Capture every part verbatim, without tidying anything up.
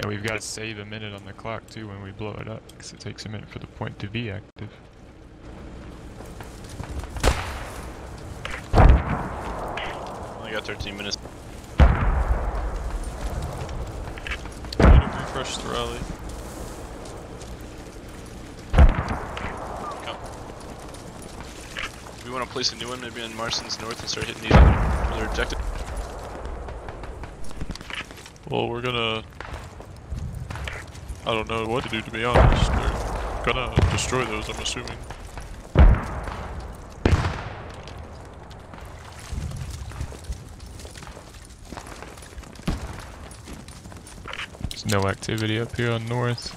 Yeah, we've got to save a minute on the clock too when we blow it up, because it takes a minute for the point to be active. Only got thirteen minutes. Refresh the rally. Come. We want to place a new one, maybe in Marston's north, and start hitting these other objectives. Well, we're gonna... I don't know what to do, to be honest. They're gonna destroy those, I'm assuming. No activity up here on north.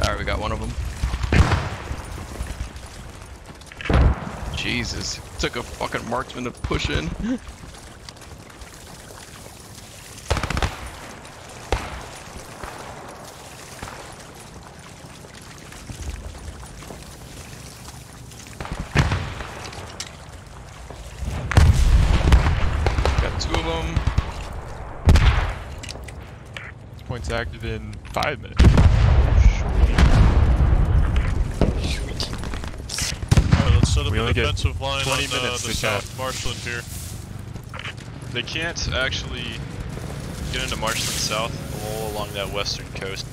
All right, we got one of them. Jesus. Took a fucking marksman to push in. Got two of them. This point's active in five minutes. We only get twenty line on, uh, minutes the to South Marshland here. They can't actually get into Marshland South all along that western coast.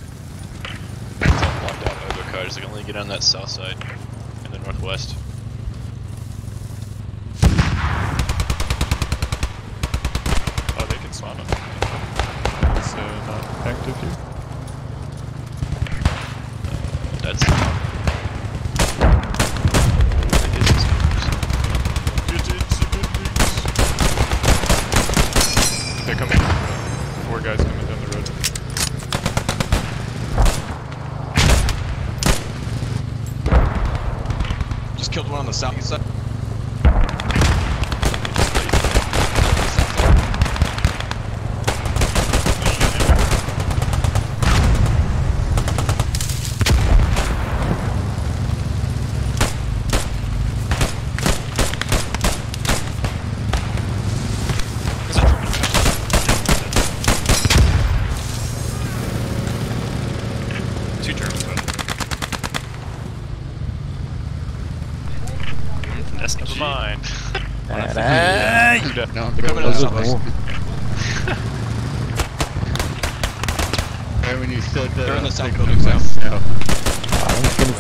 It's all blocked out by their cars. They can only get on that south side and the northwest. Oh, they can spawn them. It's uh, not active here. Uh, that's. Killed one on the south side. Two Germans. Never mind. Right when you said that, they're in the south building south. Não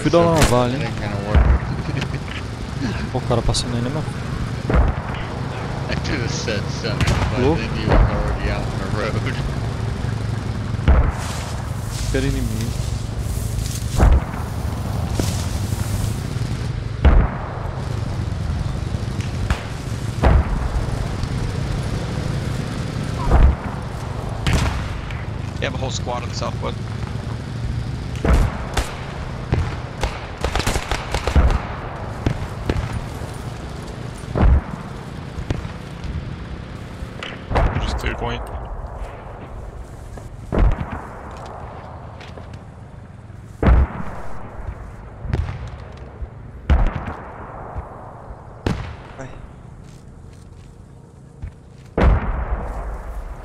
fui dar uma vale, hein? O cara passando ainda, mano. I could have said something, but oh. Then you were already out on the road. Espera inimigo. They have a whole squad in the southwest. We just cleared point.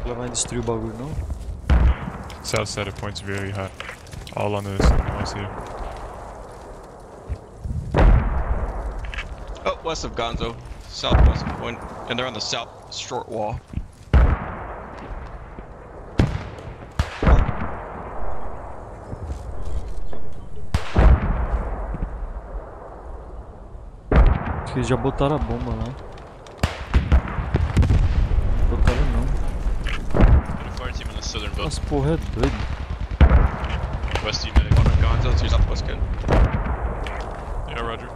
Ela vai destruir o bagulho, não? South side of point's very hot. All on the noise here. Oh, west of Gonzo. Southwest of point. And they're on the south short wall. Eles já botaram a bomba lá. Botaram não. Southern build. Porra, é doido. West unit. Gonzo, two southwest good. Yeah, roger.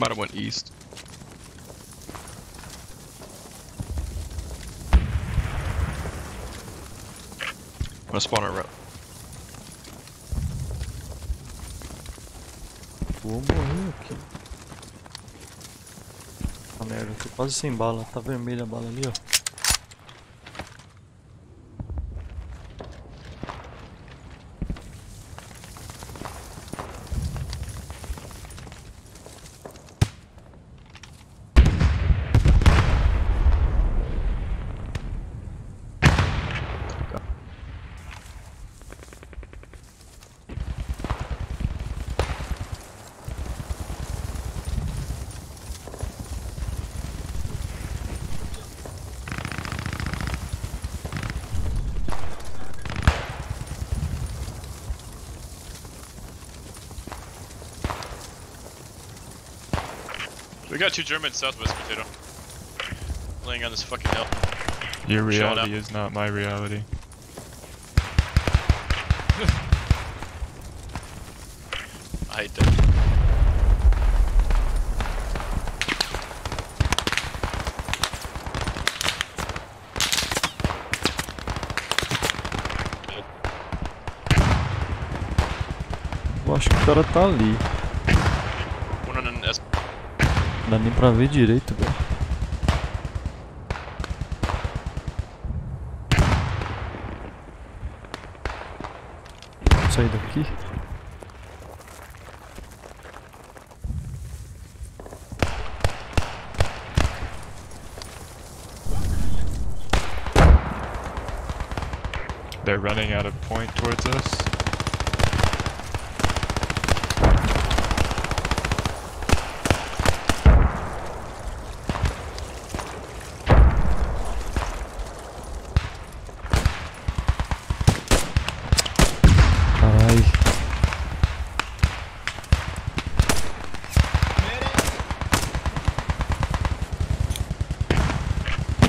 Might have went east. I'm gonna spawn our rep. Vou morrer aqui. Tá merda, eu tô quase sem bala. Tá vermelha a bala ali, ó. We got two Germans southwest, Potato. Laying on this fucking hill. Your reality is not my reality. I hate that. Eu acho que o cara tá ali. Não dá nem pra ver direito, velho. Vamos sair daqui. They're running out of point towards us.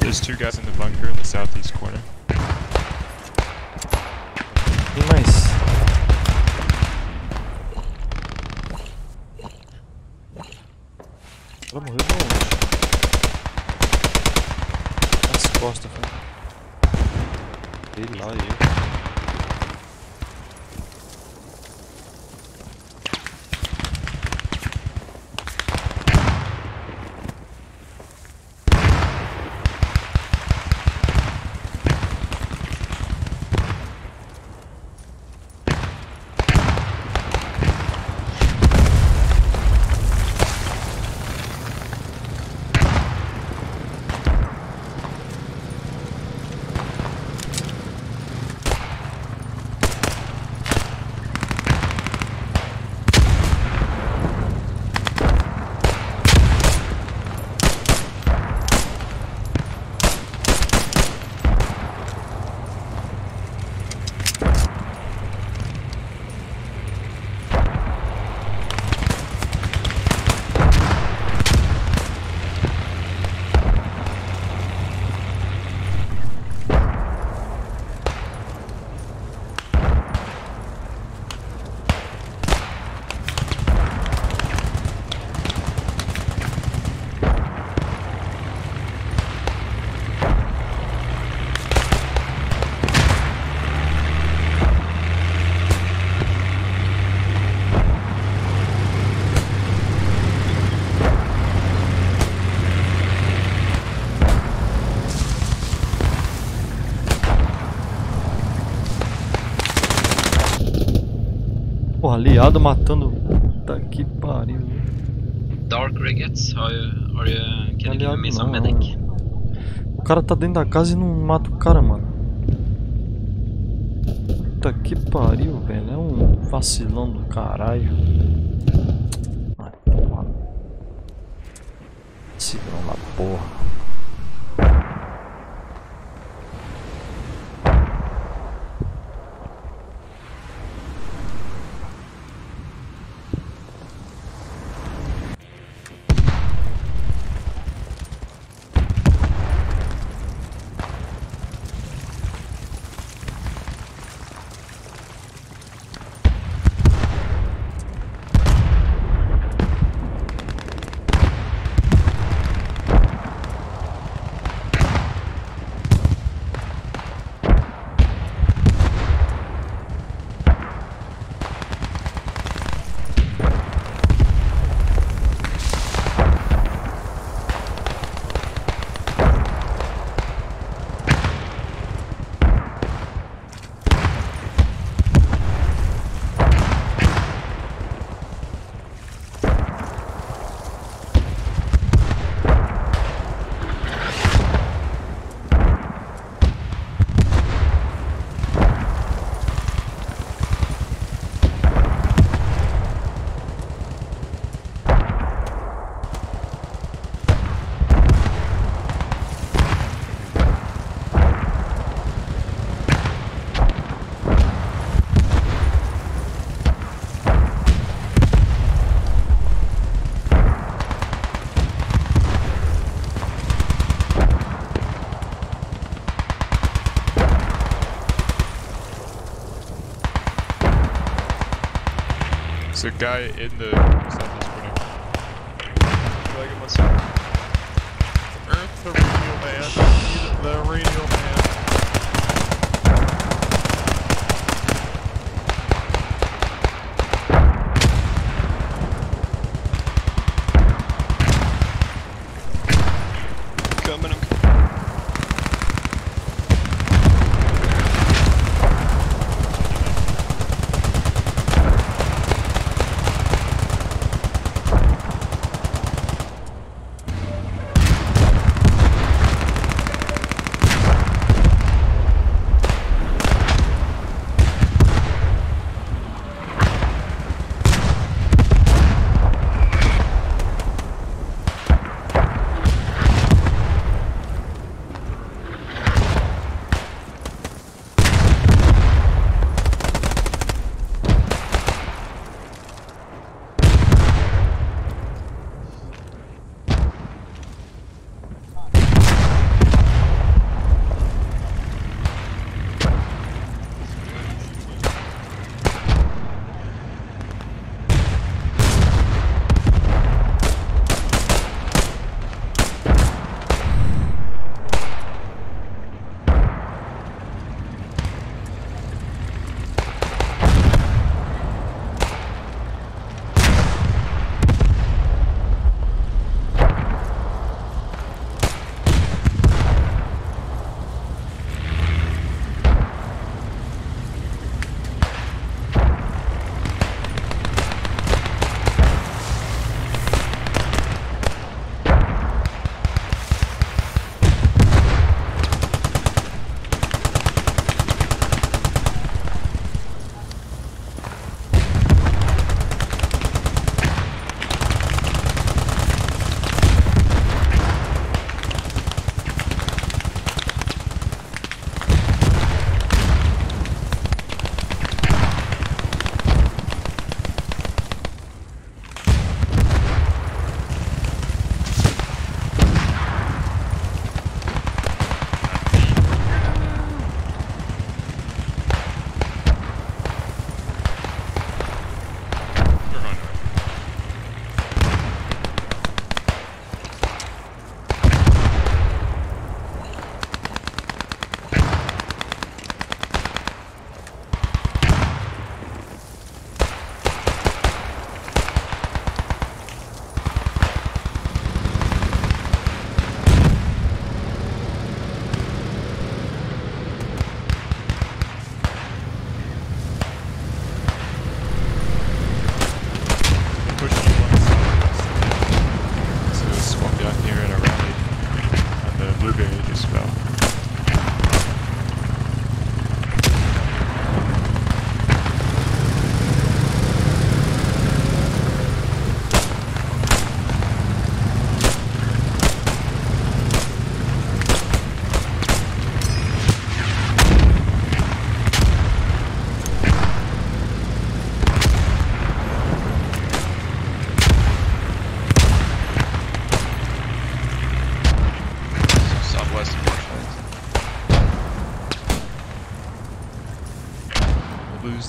There's two guys in the bunker in the southeast corner. Nice. Ela morreu de onde? Nas costas, cara. Ele lá e eu. Aliado matando. Puta que pariu. Dark Riggets, how you, are you, can you give me some medic? O cara tá dentro da casa e não mata o cara, mano. Puta que pariu, velho. É um vacilão do caralho. Ai, porra. Vacilão da porra. There's a guy in the... Earth the radio man. The radio man.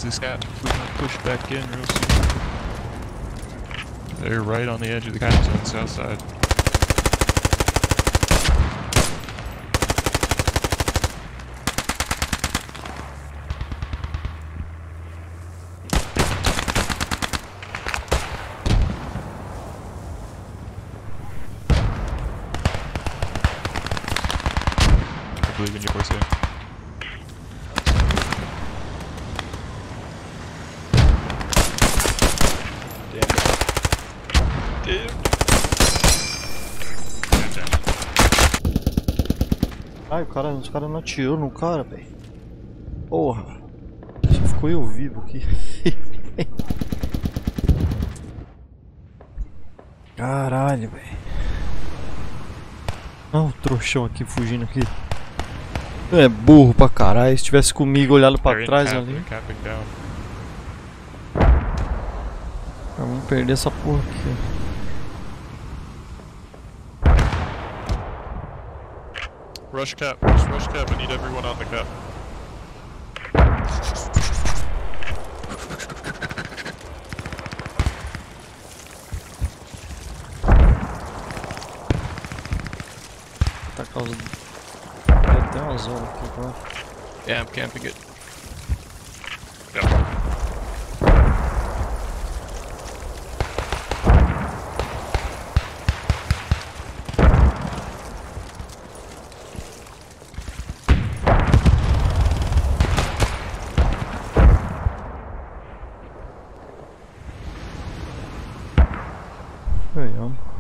This cat if we don't push back in real soon. They're right on the edge of the kind zone south side. I believe in your voice game. Ai, o cara, os caras não atirou no cara, velho. Porra. Só ficou eu vivo aqui. Caralho, velho. Olha o trouxão aqui fugindo aqui. É burro pra caralho. Se tivesse comigo olhado pra trás ali. Vamos perder essa porra aqui. Rush cap, just rush cap, I need everyone on the cap. That goes that down as well. Yeah, I'm camping it. Yep. There you are.